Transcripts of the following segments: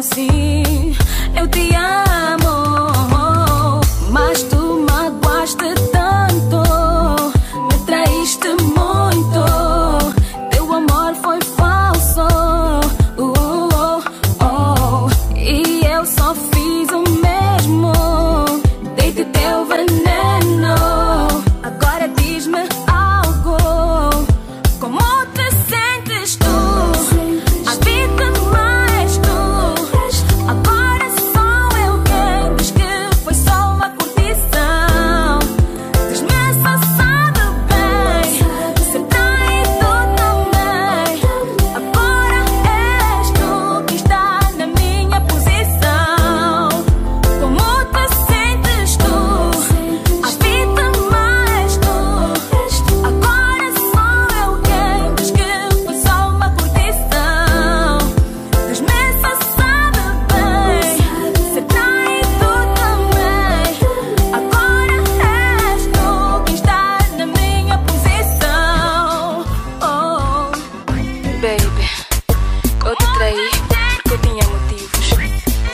assim, eu te amo, mas tu magoaste tanto, me traíste muito, teu amor foi falso, e eu só fiz o mesmo, dei-te teu veneno, agora diz-me algo, como te sentes tu?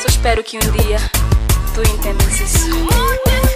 Espero que um dia tu entendas isso.